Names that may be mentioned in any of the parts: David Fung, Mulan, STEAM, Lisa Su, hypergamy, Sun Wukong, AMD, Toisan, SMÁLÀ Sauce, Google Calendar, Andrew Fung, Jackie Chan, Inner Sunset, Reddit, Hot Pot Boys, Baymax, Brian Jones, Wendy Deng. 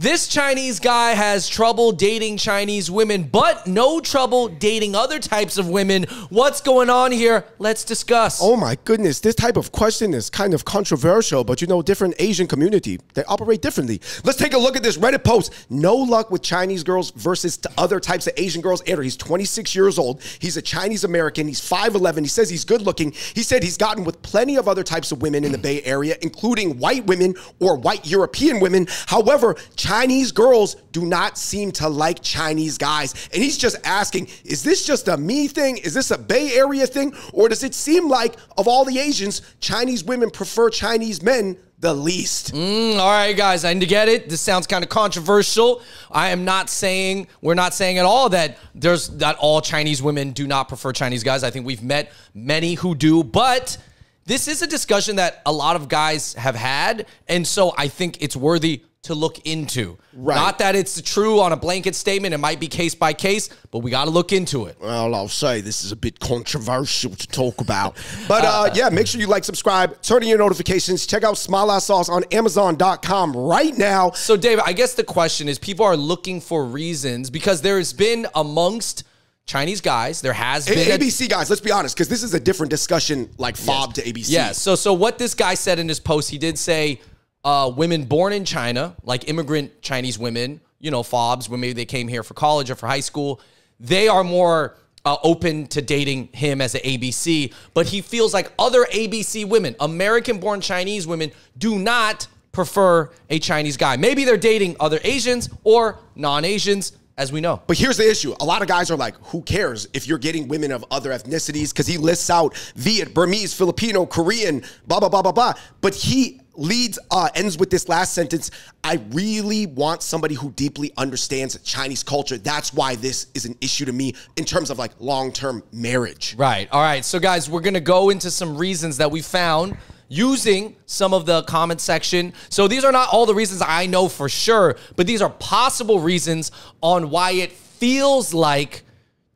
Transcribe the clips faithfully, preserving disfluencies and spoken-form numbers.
This Chinese guy has trouble dating Chinese women, but no trouble dating other types of women. What's going on here? Let's discuss. Oh my goodness, this type of question is kind of controversial, but you know, different Asian community, they operate differently. Let's take a look at this Reddit post. No luck with Chinese girls versus other types of Asian girls. Andrew, he's twenty-six years old. He's a Chinese American. He's five eleven. He says he's good looking. He said he's gotten with plenty of other types of women in the Bay Area, including white women or white European women. However, Chinese girls do not seem to like Chinese guys. And he's just asking, is this just a me thing? Is this a Bay Area thing? Or does it seem like, of all the Asians, Chinese women prefer Chinese men the least? Mm, all right, guys, I need to get it. This sounds kind of controversial. I am not saying, we're not saying at all that there's that all Chinese women do not prefer Chinese guys. I think we've met many who do, but this is a discussion that a lot of guys have had. And so I think it's worthy to look into. Right. Not that it's true on a blanket statement. It might be case by case, but we got to look into it. Well, I'll say this is a bit controversial to talk about. But uh, uh, yeah, make sure you like, subscribe, turn on your notifications. Check out SMÁLÀ Sauce on Amazon dot com right now. So, Dave, I guess the question is people are looking for reasons because there has been amongst Chinese guys, there has been a A B C guys, let's be honest, because this is a different discussion, like fob yes. to A B C. Yeah, so, so what this guy said in his post, he did say, Uh, women born in China, like immigrant Chinese women, you know, fobs, when maybe they came here for college or for high school, they are more uh, open to dating him as an A B C. But he feels like other A B C women, American-born Chinese women, do not prefer a Chinese guy. Maybe they're dating other Asians or non-Asians, as we know. But here's the issue. A lot of guys are like, who cares if you're getting women of other ethnicities? Because he lists out Viet, Burmese, Filipino, Korean, blah, blah, blah, blah, blah. But he leads, uh, ends with this last sentence. I really want somebody who deeply understands Chinese culture. That's why this is an issue to me in terms of like long-term marriage. Right. All right. So guys, we're going to go into some reasons that we found using some of the comment section. So these are not all the reasons I know for sure, but these are possible reasons on why it feels like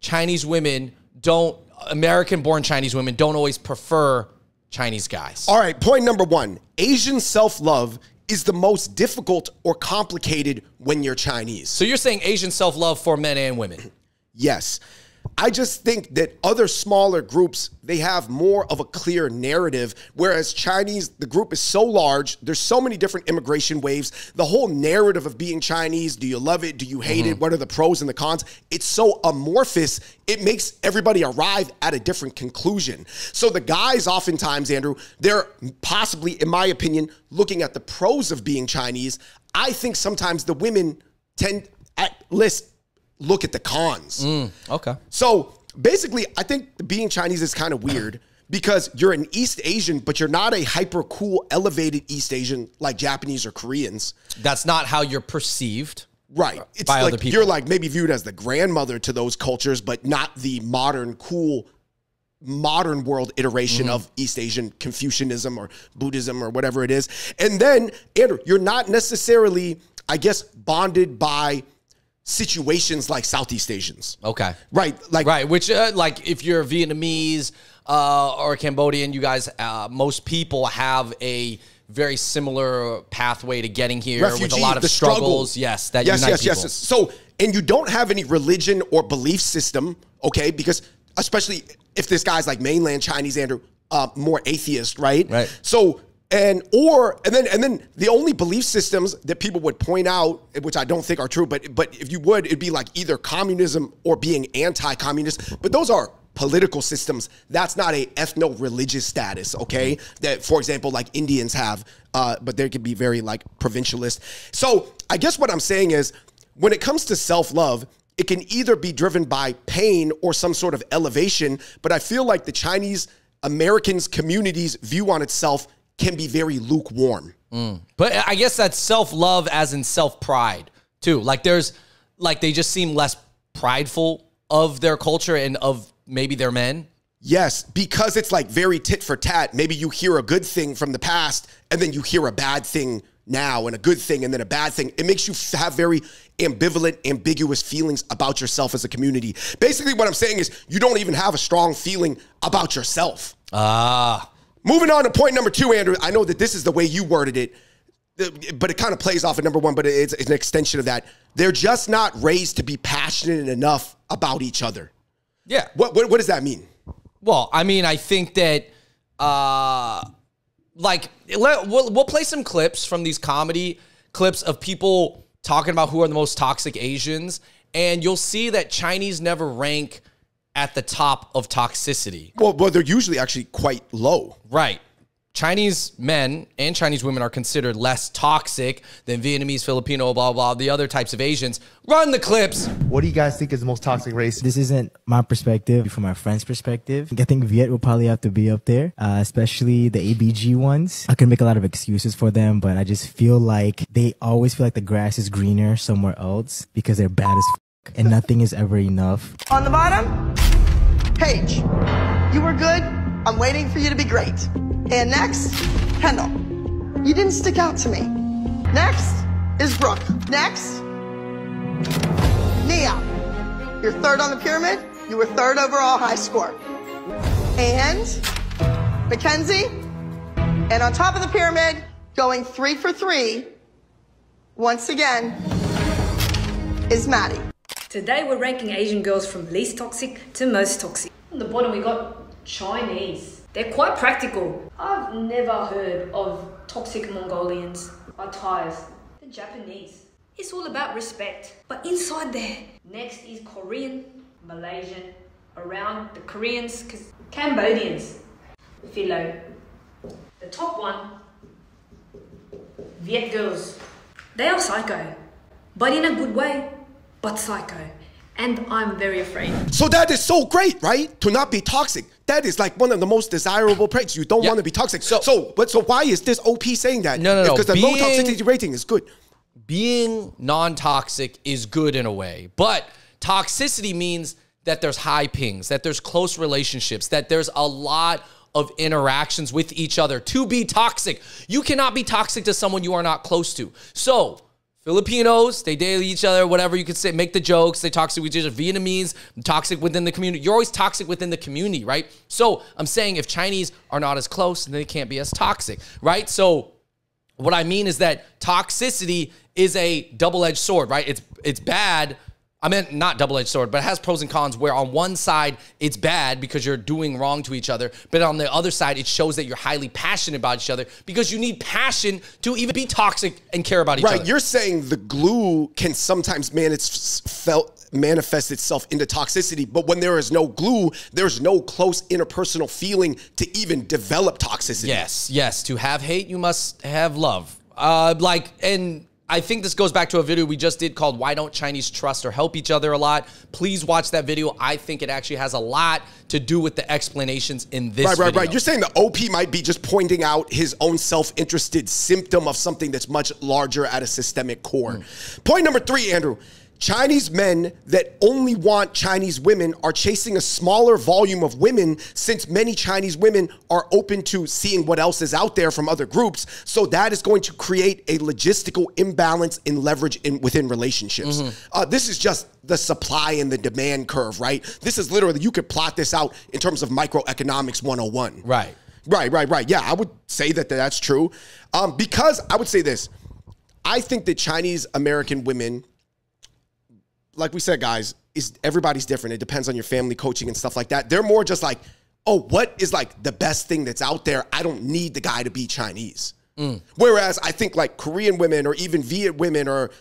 Chinese women don't, American-born Chinese women don't always prefer Chinese guys. All right, point number one, Asian self-love is the most difficult or complicated when you're Chinese. So you're saying Asian self-love for men and women? Yes. I just think that other smaller groups, they have more of a clear narrative, whereas Chinese, the group is so large, there's so many different immigration waves, the whole narrative of being Chinese, do you love it, do you hate mm-hmm. it, what are the pros and the cons, it's so amorphous, it makes everybody arrive at a different conclusion. So the guys oftentimes, Andrew, they're possibly, in my opinion, looking at the pros of being Chinese. I think sometimes the women tend at least look at the cons. Mm, okay. So basically, I think being Chinese is kind of weird because you're an East Asian, but you're not a hyper cool, elevated East Asian like Japanese or Koreans. That's not how you're perceived. Right. It's by like other people. You're like maybe viewed as the grandmother to those cultures, but not the modern cool, modern world iteration mm-hmm. of East Asian Confucianism or Buddhism or whatever it is. And then, Andrew, you're not necessarily, I guess, bonded by situations like Southeast Asians. Okay. Right. Like, right. Which, uh, like, if you're Vietnamese uh, or Cambodian, you guys, uh, most people have a very similar pathway to getting here. Refugees, with a lot of struggles. Struggle. Yes. That yes, unite yes, people. Yes, yes. So, and you don't have any religion or belief system, okay? Because, especially if this guy's like mainland Chinese, Andrew, uh, more atheist, right? Right. So, And or and then and then the only belief systems that people would point out, which I don't think are true, but but if you would, it'd be like either communism or being anti-communist. But those are political systems. That's not a ethno-religious status, okay? That, for example, like Indians have, uh, but they could be very like provincialist. So I guess what I'm saying is, when it comes to self-love, it can either be driven by pain or some sort of elevation. But I feel like the Chinese Americans community's view on itself can be very lukewarm. Mm. But I guess that's self-love as in self-pride too. Like there's, like they just seem less prideful of their culture and of maybe their men. Yes, because it's like very tit for tat. Maybe you hear a good thing from the past and then you hear a bad thing now and a good thing and then a bad thing. It makes you have very ambivalent, ambiguous feelings about yourself as a community. Basically what I'm saying is you don't even have a strong feeling about yourself. Ah. Moving on to point number two, Andrew, I know that this is the way you worded it. but it kind of plays off at number one, but it's, it's an extension of that. They're just not raised to be passionate enough about each other. Yeah. What, what, what does that mean? Well, I mean, I think that, uh, like, let, we'll, we'll play some clips from these comedy clips of people talking about who are the most toxic Asians, and you'll see that Chinese never rank at the top of toxicity. Well, well, they're usually actually quite low. Right. Chinese men and Chinese women are considered less toxic than Vietnamese, Filipino, blah, blah, the other types of Asians. Run the clips. What do you guys think is the most toxic race? This isn't my perspective, from my friend's perspective. I think Viet will probably have to be up there, uh, especially the A B G ones. I can make a lot of excuses for them, but I just feel like they always feel like the grass is greener somewhere else because they're bad as f and nothing is ever enough. On the bottom, Paige, you were good. I'm waiting for you to be great. And next, Kendall. You didn't stick out to me. Next is Brooke. Next, Nia. You're third on the pyramid. You were third overall high score. And Mackenzie. And on top of the pyramid, going three for three, once again, is Maddie. Today we're ranking Asian girls from least toxic to most toxic. On the bottom we got Chinese. They're quite practical. I've never heard of toxic Mongolians or Thais. The Japanese. It's all about respect. But inside there. Next is Korean, Malaysian, around the Koreans, because Cambodians. Philo. The top one, Viet girls. They are psycho, but in a good way, but psycho. And I'm very afraid. So that is so great, right? To not be toxic. That is like one of the most desirable traits. You don't yep. want to be toxic. So, so, but so why is this O P saying that? No, no, no. Because the being, low toxicity rating is good. Being non-toxic is good in a way. But toxicity means that there's high pings, that there's close relationships, that there's a lot of interactions with each other to be toxic. You cannot be toxic to someone you are not close to. So Filipinos, they date each other, whatever you could say, make the jokes, they toxic with each other. Vietnamese, toxic within the community. You're always toxic within the community, right? So I'm saying if Chinese are not as close, then they can't be as toxic, right? So what I mean is that toxicity is a double-edged sword, right? It's, it's bad. I mean, not double-edged sword, but it has pros and cons where on one side, it's bad because you're doing wrong to each other. But on the other side, it shows that you're highly passionate about each other because you need passion to even be toxic and care about each right. other. Right, you're saying the glue can sometimes man it's felt manifest itself into toxicity, but when there is no glue, there's no close interpersonal feeling to even develop toxicity. Yes, yes. To have hate, you must have love. Uh, like, and I think this goes back to a video we just did called Why Don't Chinese Trust or Help Each Other a Lot? Please watch that video. I think it actually has a lot to do with the explanations in this right, video. Right, right, right. You're saying the O P might be just pointing out his own self-interested symptom of something that's much larger at a systemic core. Mm. Point number three, Andrew. Chinese men that only want Chinese women are chasing a smaller volume of women since many Chinese women are open to seeing what else is out there from other groups. So that is going to create a logistical imbalance in leverage in, within relationships. Mm-hmm. uh, this is just the supply and the demand curve, right? This is literally, you could plot this out in terms of microeconomics one oh one. Right. Right, right, right. Yeah, I would say that that's true. Um, because I would say this, I think that Chinese American women, like we said, guys, is everybody's different. It depends on your family coaching and stuff like that. They're more just like, oh, what is like the best thing that's out there? I don't need the guy to be Chinese. Mm. Whereas I think like Korean women or even Viet women or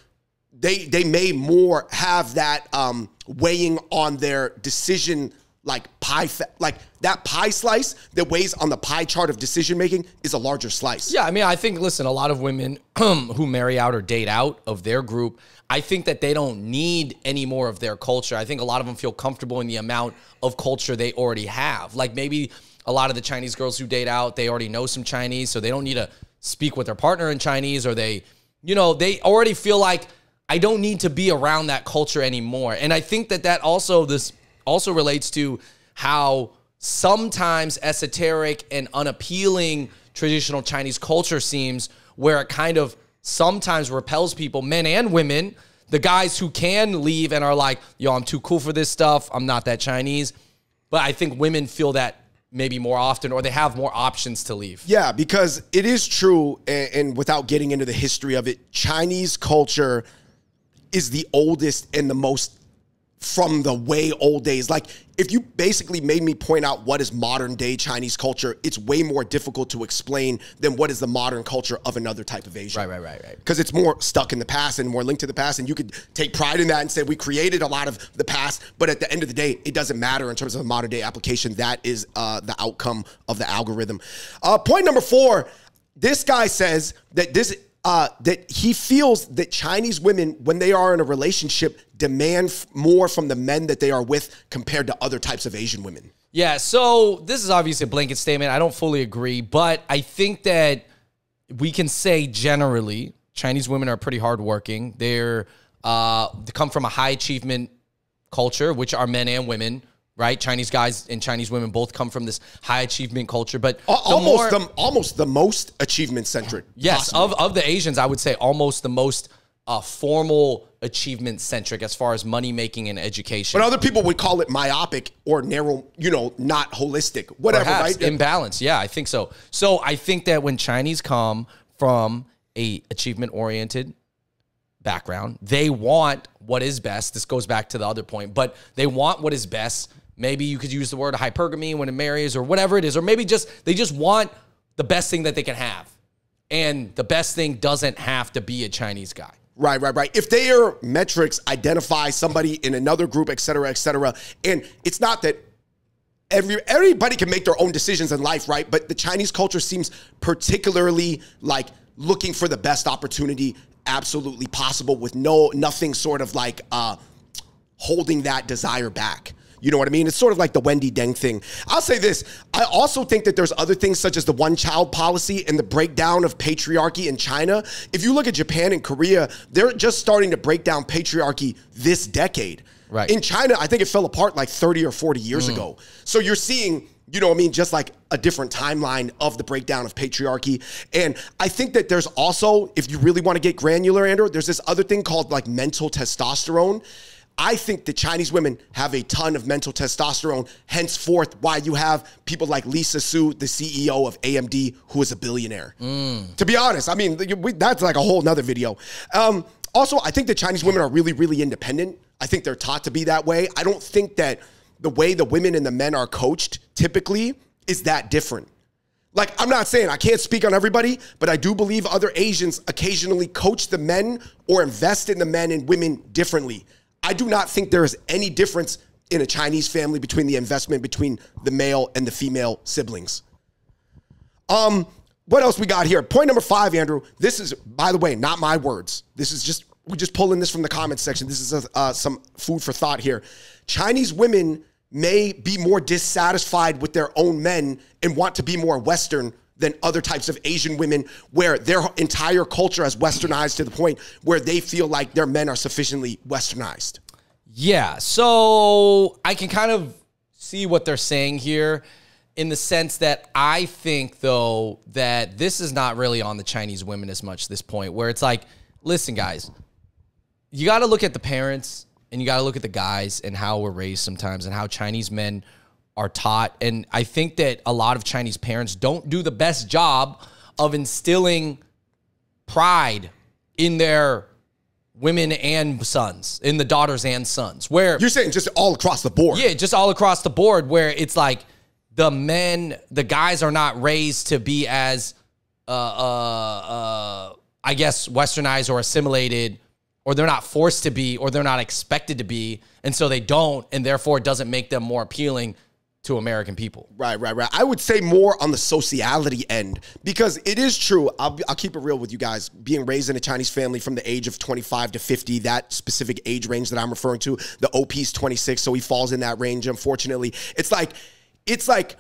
they they may more have that um, weighing on their decision, like pie, like that pie slice that weighs on the pie chart of decision making is a larger slice. Yeah, I mean, I think, listen, a lot of women who marry out or date out of their group, I think that they don't need any more of their culture. I think a lot of them feel comfortable in the amount of culture they already have. Like maybe a lot of the Chinese girls who date out, they already know some Chinese, so they don't need to speak with their partner in Chinese, or they, you know, they already feel like I don't need to be around that culture anymore. And I think that that also, this also relates to how sometimes esoteric and unappealing traditional Chinese culture seems, where it kind of sometimes repels people, men and women. The guys who can leave and are like, yo, I'm too cool for this stuff, I'm not that Chinese. But I think women feel that maybe more often, or they have more options to leave. Yeah, because it is true, and, and without getting into the history of it, Chinese culture is the oldest and the most from the way old days. Like, if you basically made me point out what is modern day Chinese culture, it's way more difficult to explain than what is the modern culture of another type of Asia. Right, right, right, right. Because it's more stuck in the past and more linked to the past, and you could take pride in that and say we created a lot of the past, but at the end of the day, it doesn't matter in terms of a modern day application. That is uh, the outcome of the algorithm. Uh, point number four, this guy says that this Uh, that he feels that Chinese women, when they are in a relationship, demand f more from the men that they are with compared to other types of Asian women. Yeah, so this is obviously a blanket statement. I don't fully agree, but I think that we can say generally Chinese women are pretty hardworking. They're, uh, they come from a high achievement culture, which are men and women. Right, Chinese guys and Chinese women both come from this high achievement culture, but almost the, more, the almost the most achievement centric. Yes, of, of the Asians, I would say almost the most uh, formal achievement centric as far as money making and education. But other people would call it myopic or narrow, you know, not holistic, whatever. Perhaps, right, imbalance. Yeah, I think so. So I think that when Chinese come from a achievement oriented background, they want what is best. This goes back to the other point, but they want what is best. Maybe you could use the word hypergamy when it marries or whatever it is. Or maybe just they just want the best thing that they can have. And the best thing doesn't have to be a Chinese guy. Right, right, right. If their metrics identify somebody in another group, et cetera, et cetera. And it's not that every, everybody can make their own decisions in life, right? But the Chinese culture seems particularly like looking for the best opportunity absolutely possible with no nothing sort of like uh, holding that desire back. You know what I mean? It's sort of like the Wendy Deng thing. I'll say this. I also think that there's other things such as the one-child policy and the breakdown of patriarchy in China. If you look at Japan and Korea, they're just starting to break down patriarchy this decade. Right. In China, I think it fell apart like thirty or forty years mm. ago. So you're seeing, you know what I mean, just like a different timeline of the breakdown of patriarchy. And I think that there's also, if you really want to get granular, Andrew, there's this other thing called like mental testosterone. I think the Chinese women have a ton of mental testosterone, henceforth why you have people like Lisa Su, the C E O of A M D, who is a billionaire. Mm. To be honest, I mean, we, that's like a whole nother video. Um, also, I think the Chinese women are really, really independent. I think they're taught to be that way. I don't think that the way the women and the men are coached typically is that different. Like, I'm not saying I can't speak on everybody, but I do believe other Asians occasionally coach the men or invest in the men and women differently. I do not think there is any difference in a Chinese family between the investment between the male and the female siblings. Um, what else we got here? Point number five, Andrew. This is, by the way, not my words. This is just, we're just pulling this from the comments section. This is uh, some food for thought here. Chinese women may be more dissatisfied with their own men and want to be more Western than other types of Asian women, where their entire culture has westernized to the point where they feel like their men are sufficiently westernized. Yeah, so I can kind of see what they're saying here in the sense that I think, though, that this is not really on the Chinese women as much at this point, where it's like, listen, guys, you got to look at the parents and you got to look at the guys and how we're raised sometimes and how Chinese men are taught. And I think that a lot of Chinese parents don't do the best job of instilling pride in their women and sons, in the daughters and sons. Where you're saying just all across the board. Yeah, just all across the board, where it's like the men, the guys are not raised to be as, uh, uh, uh, I guess, westernized or assimilated, or they're not forced to be, or they're not expected to be. And so they don't, and therefore it doesn't make them more appealing to American people. Right, right, right. I would say more on the sociality end, because it is true. I'll, I'll keep it real with you guys. Being raised in a Chinese family from the age of twenty-five to fifty, that specific age range that I'm referring to, the O P's twenty-six, so he falls in that range, unfortunately. It's like, it's like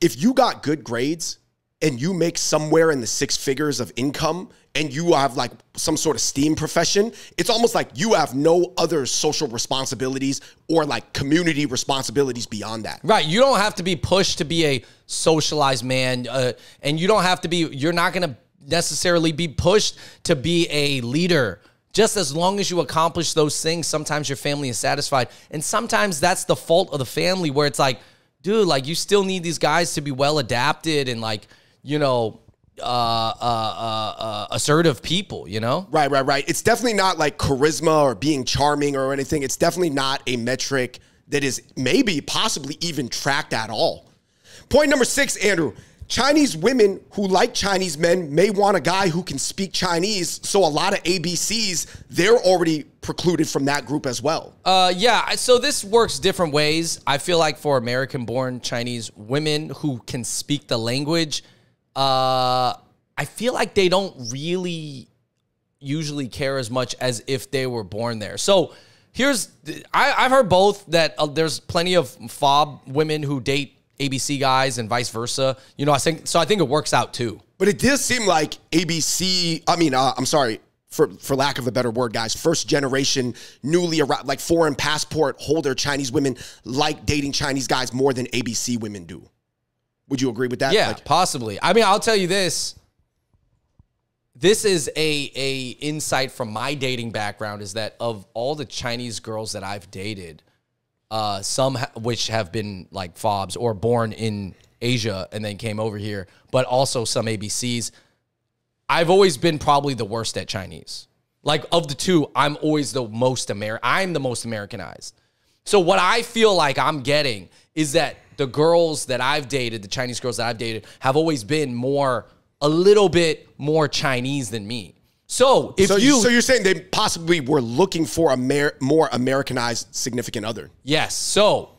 if you got good grades and you make somewhere in the six figures of income and you have like some sort of STEAM profession, it's almost like you have no other social responsibilities or like community responsibilities beyond that. Right, you don't have to be pushed to be a socialized man, uh, and you don't have to be, you're not gonna necessarily be pushed to be a leader. Just as long as you accomplish those things, sometimes your family is satisfied. And sometimes that's the fault of the family, where it's like, dude, like, you still need these guys to be well adapted and, like, you know, uh, uh, uh, uh, assertive people, you know? Right, right, right. It's definitely not like charisma or being charming or anything. It's definitely not a metric that is maybe possibly even tracked at all. Point number six, Andrew. Chinese women who like Chinese men may want a guy who can speak Chinese. So a lot of A B Cs, they're already precluded from that group as well. Uh, yeah, so this works different ways. I feel like for American-born Chinese women who can speak the language, uh, I feel like they don't really usually care as much as if they were born there. So here's, I, I've heard both, that uh, there's plenty of fob women who date A B C guys and vice versa. You know, I think, so I think it works out too. But it does seem like A B C, I mean, uh, I'm sorry, for, for lack of a better word, guys, first generation, newly arrived, like foreign passport holder Chinese women like dating Chinese guys more than A B C women do. Would you agree with that? Yeah, like, possibly. I mean, I'll tell you this. This is a, a insight from my dating background, is that of all the Chinese girls that I've dated, Uh, some ha which have been like fobs or born in Asia and then came over here, but also some A B Cs. I've always been probably the worst at Chinese. Like, of the two, I'm always the most Amer- I'm the most Americanized. So what I feel like I'm getting is that the girls that I've dated, the Chinese girls that I've dated, have always been more, a little bit more Chinese than me. So if so, you, so you're saying they possibly were looking for a Amer, more Americanized significant other. Yes. So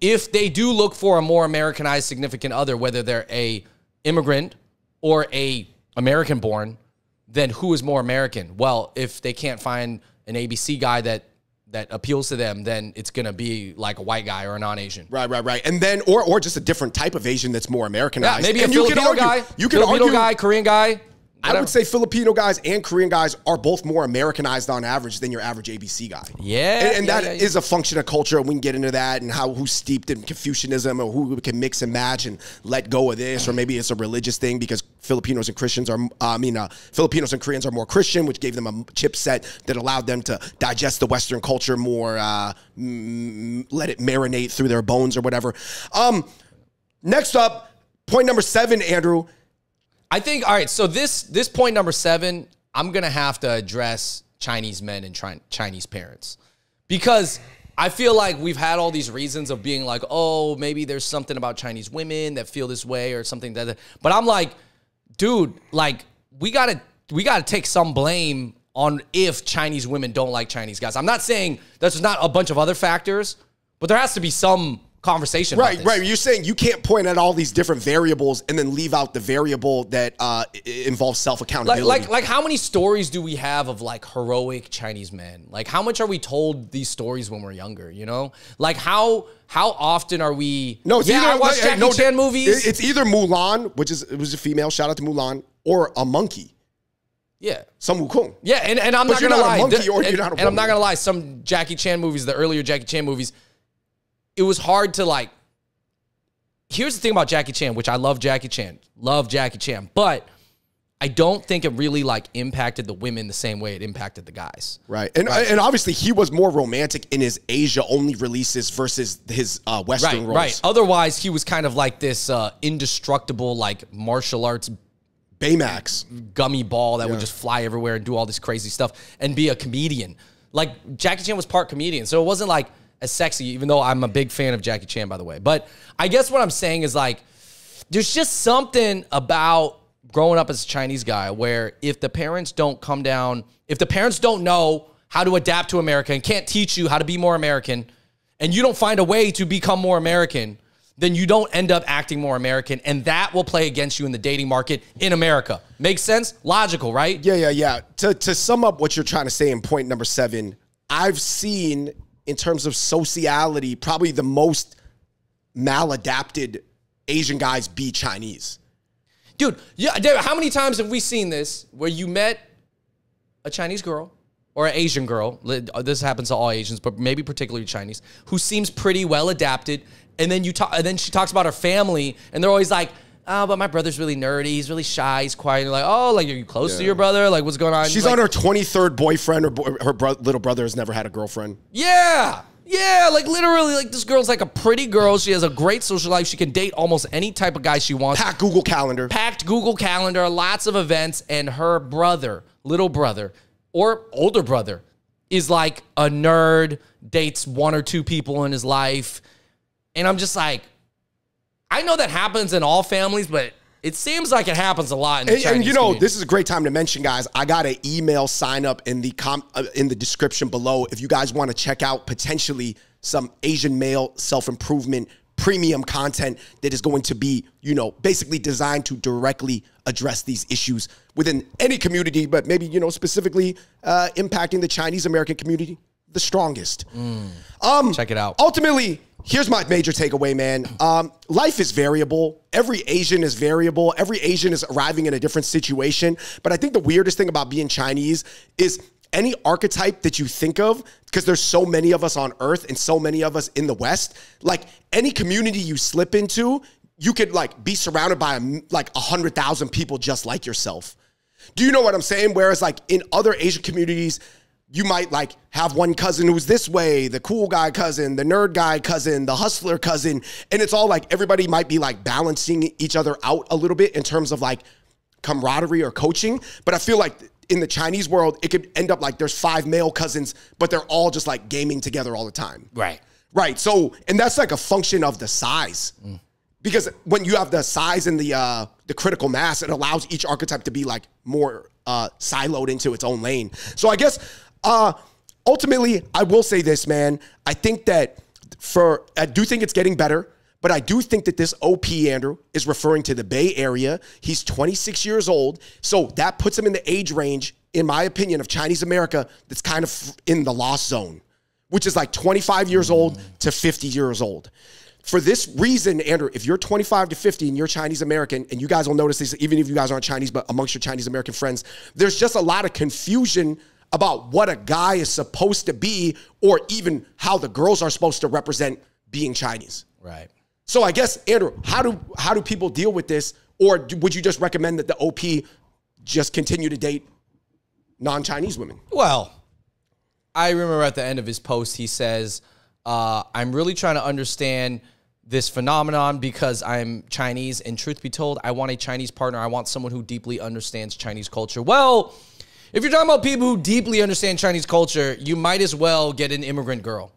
if they do look for a more Americanized significant other, whether they're a immigrant or a American born, then who is more American? Well, if they can't find an A B C guy that, that appeals to them, then it's going to be like a white guy or a non-Asian. Right, right, right. And then, or, or just a different type of Asian that's more Americanized. Yeah, maybe a and Filipino you argue, guy, you can Filipino argue, guy, Korean guy. Whatever. I would say Filipino guys and Korean guys are both more Americanized on average than your average A B C guy. Yeah. And, and yeah, that yeah, yeah. is a function of culture. And we can get into that and how who's steeped in Confucianism or who can mix and match and let go of this. Or maybe it's a religious thing because Filipinos and Christians are, uh, I mean, uh, Filipinos and Koreans are more Christian, which gave them a chipset that allowed them to digest the Western culture more, uh, mm, let it marinate through their bones or whatever. Um, next up, point number seven, Andrew. I think, all right, so this this point number seven, I'm going to have to address Chinese men and China, Chinese parents, because I feel like we've had all these reasons of being like, oh, maybe there's something about Chinese women that feel this way or something that, but I'm like, dude, like we got to we got to take some blame on if Chinese women don't like Chinese guys. I'm not saying there's not a bunch of other factors, but there has to be some conversation. Right, right. You're saying you can't point at all these different variables and then leave out the variable that uh, involves self-accountability. Like, like, like how many stories do we have of like heroic Chinese men? Like how much are we told these stories when we're younger, you know? Like how how often are we... No, it's yeah, either, I watch Jackie no, Chan movies. It's either Mulan, which is it was a female, shout out to Mulan, or a monkey. Yeah. Some Wukong. Yeah, and, and I'm but not going to lie. Monkey the, or and, you're not a and I'm not going to lie, some Jackie Chan movies, the earlier Jackie Chan movies, it was hard to like, here's the thing about Jackie Chan, which I love Jackie Chan, love Jackie Chan, but I don't think it really like impacted the women the same way it impacted the guys. Right. And, right. and obviously he was more romantic in his Asia only releases versus his uh, Western right, roles. Right. Otherwise he was kind of like this uh, indestructible, like martial arts Baymax gummy ball that yeah. would just fly everywhere and do all this crazy stuff and be a comedian. Like Jackie Chan was part comedian. So it wasn't like, as sexy, even though I'm a big fan of Jackie Chan, by the way. But I guess what I'm saying is like, there's just something about growing up as a Chinese guy where if the parents don't come down, if the parents don't know how to adapt to America and can't teach you how to be more American, and you don't find a way to become more American, then you don't end up acting more American. And that will play against you in the dating market in America. Makes sense? Logical, right? Yeah, yeah, yeah. To, to sum up what you're trying to say in point number seven, I've seen... in terms of sociality, probably the most maladapted Asian guys be Chinese. Dude, yeah, David, how many times have we seen this where you met a Chinese girl or an Asian girl, this happens to all Asians, but maybe particularly Chinese, who seems pretty well adapted, and then you talk, and then she talks about her family, and they're always like, oh, but my brother's really nerdy. He's really shy. He's quiet. You're like, oh, like, are you close yeah. to your brother? Like, what's going on? She's like, on her twenty-third boyfriend. Her, her bro little brother has never had a girlfriend. Yeah. Yeah, like literally, like this girl's like a pretty girl. She has a great social life. She can date almost any type of guy she wants. Packed Google Calendar. Packed Google Calendar, lots of events. And her brother, little brother, or older brother, is like a nerd, dates one or two people in his life. And I'm just like, I know that happens in all families, but it seems like it happens a lot in the and, Chinese And you know, community. This is a great time to mention, guys, I got an email sign up in the com uh, in the description below if you guys want to check out potentially some Asian male self-improvement premium content that is going to be, you know, basically designed to directly address these issues within any community, but maybe, you know, specifically uh, impacting the Chinese American community the strongest. Mm. Um, check it out. Ultimately, here's my major takeaway, man. Um, life is variable. Every Asian is variable. Every Asian is arriving in a different situation. But I think the weirdest thing about being Chinese is any archetype that you think of, because there's so many of us on earth and so many of us in the West, like any community you slip into, you could like be surrounded by like a hundred thousand people just like yourself. Do you know what I'm saying? Whereas like in other Asian communities, you might like have one cousin who's this way, the cool guy cousin, the nerd guy cousin, the hustler cousin. And it's all like everybody might be like balancing each other out a little bit in terms of like camaraderie or coaching. But I feel like in the Chinese world, it could end up like there's five male cousins, but they're all just like gaming together all the time. Right. Right. So, and that's like a function of the size. Mm. Because when you have the size and the uh, the critical mass, it allows each archetype to be like more uh, siloed into its own lane. So I guess... Uh, ultimately, I will say this, man. I think that for, I do think it's getting better, but I do think that this O P, Andrew, is referring to the Bay Area. He's twenty-six years old. So that puts him in the age range, in my opinion, of Chinese America that's kind of in the lost zone, which is like twenty-five years old to fifty years old. For this reason, Andrew, if you're twenty-five to fifty and you're Chinese American, and you guys will notice this, even if you guys aren't Chinese, but amongst your Chinese American friends, there's just a lot of confusion about what a guy is supposed to be, or even how the girls are supposed to represent being Chinese. Right. So I guess, Andrew, how do how do people deal with this? Or do, would you just recommend that the O P just continue to date non-Chinese women? Well, I remember at the end of his post, he says, uh, I'm really trying to understand this phenomenon because I'm Chinese. And truth be told, I want a Chinese partner. I want someone who deeply understands Chinese culture. Well, if you're talking about people who deeply understand Chinese culture, you might as well get an immigrant girl,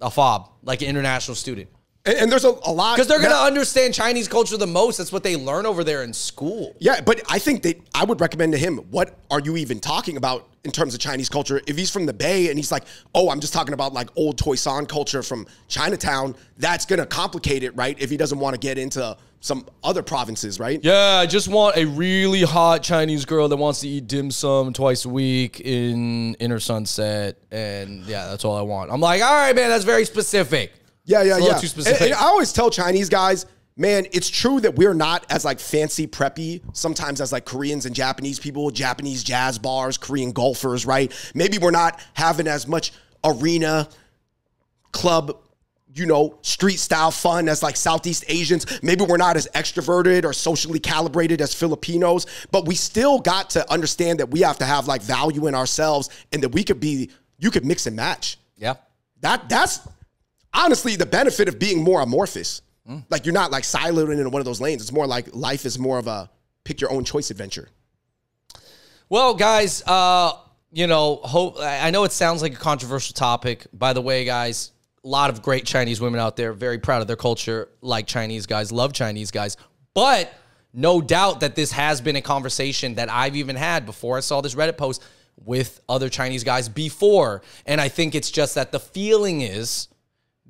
a fob, like an international student. And, and there's a, a lot. Because they're going to understand Chinese culture the most. That's what they learn over there in school. Yeah, but I think that I would recommend to him, what are you even talking about in terms of Chinese culture? If he's from the Bay and he's like, oh, I'm just talking about like old Toisan culture from Chinatown, that's going to complicate it, right? If he doesn't want to get into some other provinces, right? Yeah, I just want a really hot Chinese girl that wants to eat dim sum twice a week in Inner Sunset. And yeah, that's all I want. I'm like, all right, man, that's very specific. Yeah, yeah, yeah. Too specific. And, and I always tell Chinese guys, man, it's true that we're not as like fancy preppy sometimes as like Koreans and Japanese people, Japanese jazz bars, Korean golfers, right? Maybe we're not having as much arena club, you know, street style fun as like Southeast Asians. Maybe we're not as extroverted or socially calibrated as Filipinos, but we still got to understand that we have to have like value in ourselves and that we could be, you could mix and match. Yeah. That, that's honestly the benefit of being more amorphous. Mm. Like you're not like siloed into one of those lanes. It's more like life is more of a pick your own choice adventure. Well, guys, uh, you know, hope, I know it sounds like a controversial topic. By the way, guys, a lot of great Chinese women out there, very proud of their culture, like Chinese guys, love Chinese guys. But no doubt that this has been a conversation that I've even had before I saw this Reddit post with other Chinese guys before. And I think it's just that the feeling is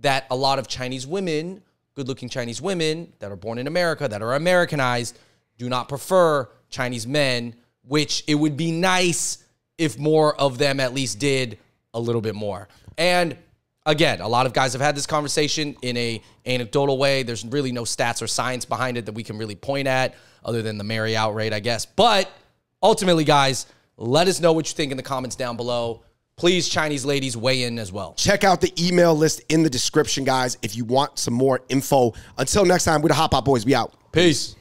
that a lot of Chinese women, good-looking Chinese women that are born in America, that are Americanized, do not prefer Chinese men, which it would be nice if more of them at least did a little bit more. And again, a lot of guys have had this conversation in a anecdotal way. There's really no stats or science behind it that we can really point at other than the marry out rate, I guess. But ultimately, guys, let us know what you think in the comments down below. Please, Chinese ladies, weigh in as well. Check out the email list in the description, guys, if you want some more info. Until next time, we're the Hot Pot Boys. We out. Peace.